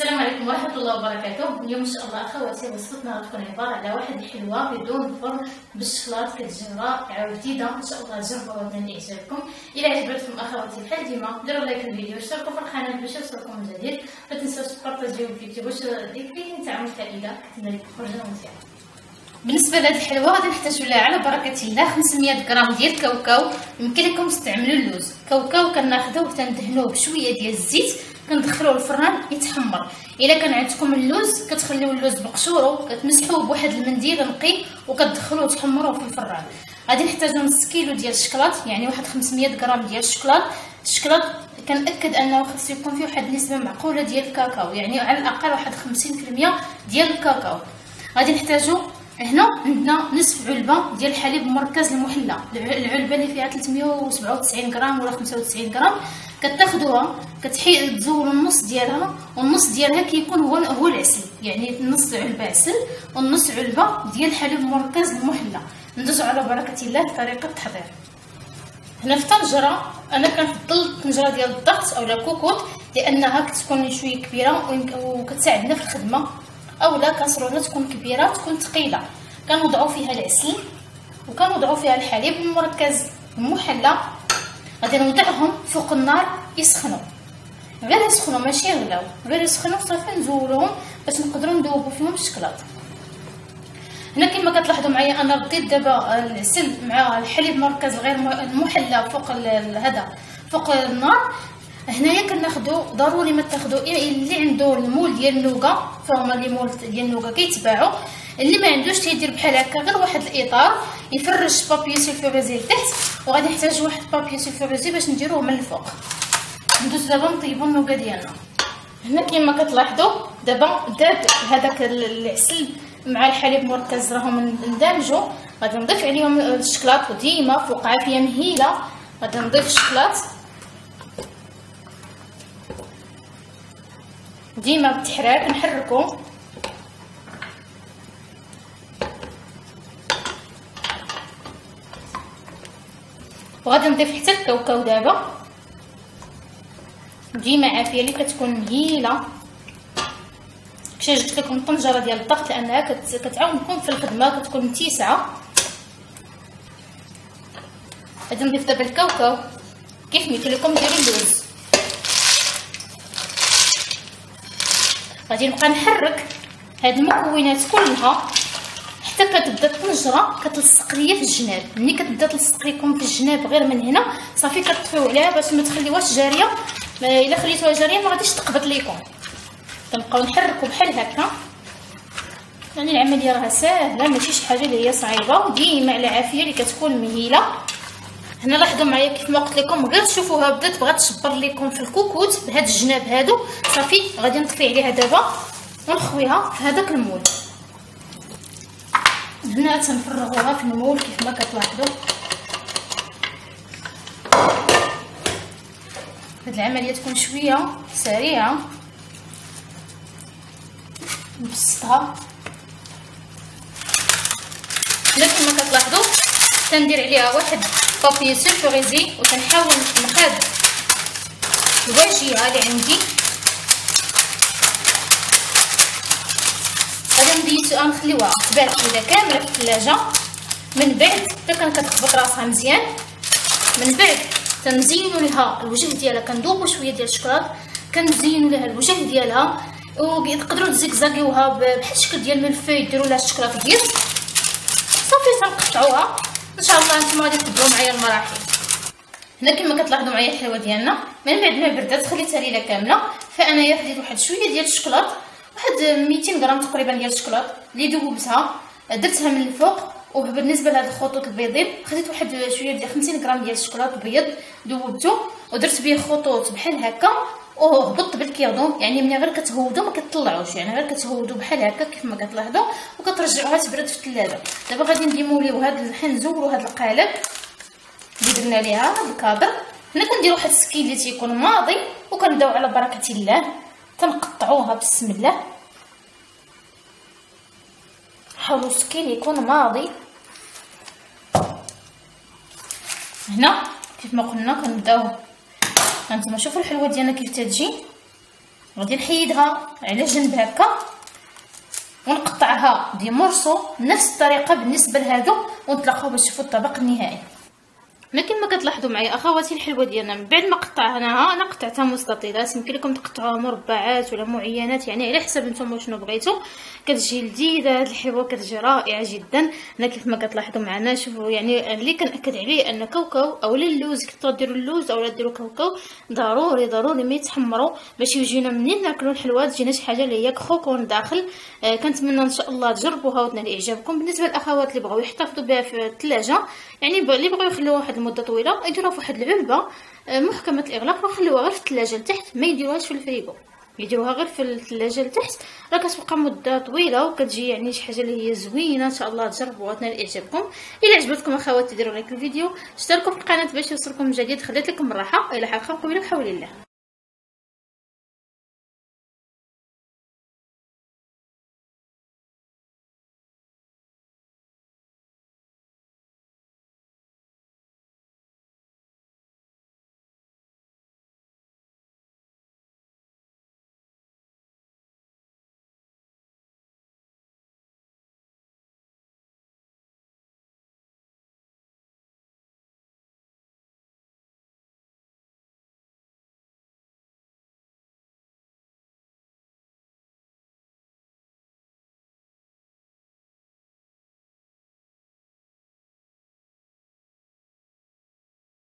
السلام عليكم ورحمة الله وبركاته. اليوم إن شاء الله أخواتي وصفتنا غتكون عبارة على واحد الحلوى بدون فرن بالشوكولاتة كتجرى عوديدة، إن شاء الله جربوها وتنال إعجابكم. إلا عجبتكم أخواتي بحال ديما ديروا لايك للفيديو واشتركوا في القناة باش يوصلكم الجديد، ما تنساوش تبارطاجيو الفيديو باش ديك فيه نتاعو الفائدة ديال الخرجة مزيانة. بالنسبة لهاد الحلوى غادي نحتاجو لها على بركة الله 500 غرام ديال الكاوكاو، يمكن لكم تستعملوا اللوز. الكاوكاو كناخذوه وتندهنوه بشوية ديال الزيت، كندخلوه الفران يتحمر. الا كان عندكم اللوز كتخليو اللوز بقشورو، كتمسحوه بواحد المنديل نقي وكتدخلوه تحمروه في الفران. غادي نحتاجو نص كيلو ديال الشكلاط، يعني واحد 500 غرام ديال الشكلاط. الشكلاط كنأكد انه خصو يكون فيه واحد النسبه معقوله ديال الكاكاو، يعني على الاقل واحد 50% ديال الكاكاو. غادي نحتاجو هنا عندنا نصف علبه ديال الحليب مركز المحلى، العلبه اللي فيها 397 غرام ولا 95 غرام. كتاخدوها كتزولوا النص ديالها، والنص ديالها كيكون هو العسل، يعني نص علبه عسل والنص علبه ديال الحليب مركز المحلى. ندوزو على بركه الله طريقه التحضير. هنا في طنجره انا كنفضل الطنجره ديال الضغط اولا كوكوط، لانها كتكون شويه كبيره وكتساعدنا في الخدمه، اولا كاسرونه تكون كبيره تكون ثقيله. كنوضعوا فيها العسل وكنوضعوا فيها الحليب المركز المحلى، غادي نوضعهم فوق النار يسخنوا، غير يسخنوا ماشي يغلاو، غير يسخنوا صافي نزولوهم باش نقدروا نذوبوا فيهم الشكلاط. هنا كما كتلاحظوا معايا انا رديت دابا العسل مع الحليب مركز غير المحلى فوق هذا فوق النار. هنايا كناخذوا ضروري ما تاخذوا اللي عنده المول ديال النوكا، فهما اللي مول ديال النوكا كيتباعوا، اللي ما عندوش تيدير بحال هكا غير واحد الاطار يفرش بابي سيلفوريزي لتحت، وغادي نحتاج واحد بابي سيلفوريزي باش نديروه من الفوق. ندوز دابا نطيبوا النوكا ديالنا. هنا كما كتلاحظوا دابا داب هذاك العسل مع الحليب مركز راهم اندمجوا. غادي نضيف عليهم الشكلاط، وديما فوق عافيه مهيله غادي نضيف الشكلاط، ديما بالتحرير نحركو. وغادي نضيف حتى الكاوكاو دابا، ديما عافيه اللي كتكون مهيله. كشي جبت لكم الطنجره ديال الضغط لانها كتعاونكم في الخدمه، كتكون متيسعه. غادي نضيف دابا الكاوكاو كيف ما قلت لكم، ديروا اللوز. غادي نبقى نحرك هاد المكونات كلها حتى كتبدا الطنجره كتلصق ليا في الجناب. ملي كتبدا تلصق ليكم في الجناب غير من هنا صافي كتطفيو عليها باش ما تخليوهاش جاريه، الا خليتوها جاريه ما غاديش تقبض ليكم. كنبقاو نحركو بحال هكا، يعني العمليه راها ساهله ماشي شي حاجه اللي هي صعيبه، وديما على عافيه اللي كتكون مهيله. هنا لاحظوا معايا كيف ما قلت لكم، غير تشوفوها بدات بغات تشبر لكم في الكوكوت بهاد الجناب هادو، صافي غادي نطفي عليها دابا ونخويها في هذاك المول. هنا تنفرغوها في المول كيف ما كتلاحظوا. هاد العمليه تكون شويه سريعه، نبسطها. هنا كما كتلاحظوا تندير عليها واحد بابي سيلفوريزي وكنحاول ناخذ الواجهه اللي عندي. غادي نبيتو نخليوها تبات كدا كامله في الثلاجه، من بعد حتى كتخبط راسها مزيان، من بعد تنزينوا لها الوجه ديالها، كندوبوا شويه ديال الشكلاط كنزينوا لها الوجه ديالها، وتقدروا تزكزاكيوها بحال الشكل ديال الملفوي، ديروا لها الشكلاط ديال صافي تنقطعوها. ان شاء الله نتوما غادي تبداو معايا المراحل. هنا كما كتلاحظوا معايا الحلوه ديالنا من بعد ما بردات خليتها ليله كامله، فانايا خديت واحد شويه ديال الشكلاط، واحد 200 غرام تقريبا ديال الشكلاط اللي ذوبتها درتها من الفوق. وبالنسبه لهاد الخطوط البيضين خديت واحد شويه ديال 50 غرام ديال الشكلاط بيض ذوبته ودرت به خطوط بحال هكا، وهبطت بالكيادو، يعني ملي غير كتهودو ما كتطلعوش، يعني غير كتهودو بحال هكا كيف ما كتلاحظوا، وكترجعوها تبرد في الثلاجه. دابا غادي نديموليو هاد الحين، نزولوا هاد القالب اللي درنا ليها الكادر. هنا كندير واحد السكين اللي تيكون ماضي، وكنبداو على بركه الله تنقطعوها بسم الله. حاولوا السكين يكون ماضي. هنا كيف ما قلنا كنبداو، هانتوما شوفوا الحلوه ديالنا كيف تتجي. غادي نحيدها على جنب هكا ونقطعها دي مورسو بنفس الطريقه بالنسبه لهادو، ونتلاقاو باش نشوفوا الطبق النهائي. لكن ما كتلاحظوا معايا اخواتي الحلوه ديالنا من بعد ما قطعناها، انا قطعتها مستطيلات، يمكن لكم تقطعوها مربعات ولا معينات، يعني على حسب نتوما شنو بغيتو. كتجي لذيذه هاد الحلوه، كتجي رائعه جدا. انا كيف ما كتلاحظوا معنا، شوفوا يعني اللي كنأكد عليه ان كاوكاو اولا اللوز، كتقدروا ديروا اللوز اولا ديروا كاوكاو، ضروري ضروري ما يتحمروا باش يجينا منين ناكلوا الحلوه تجينا شي حاجه اللي هي كروكون داخل. كنتمنى ان شاء الله تجربوها وتنال اعجابكم. بالنسبه للاخوات اللي بغاو يحتفظوا بها في الثلاجه، يعني اللي بغاو يخلوها مده طويله، يديروها فواحد العلبه محكمه الاغلاق وخلوها غير في الثلاجه لتحت، ما يديروهاش في الفريغو، يديروها غير في الثلاجه لتحت، راه كتبقى مده طويله وكتجي يعني شي حاجه اللي هي زوينه. ان شاء الله تجربوها وتنال اعجابكم. الا عجبتكم اخواتي ديروا لايك للفيديو، اشتركوا في القناه باش يوصلكم جديد. خليت لكم الراحه الى حلقه مقبله بحول الله.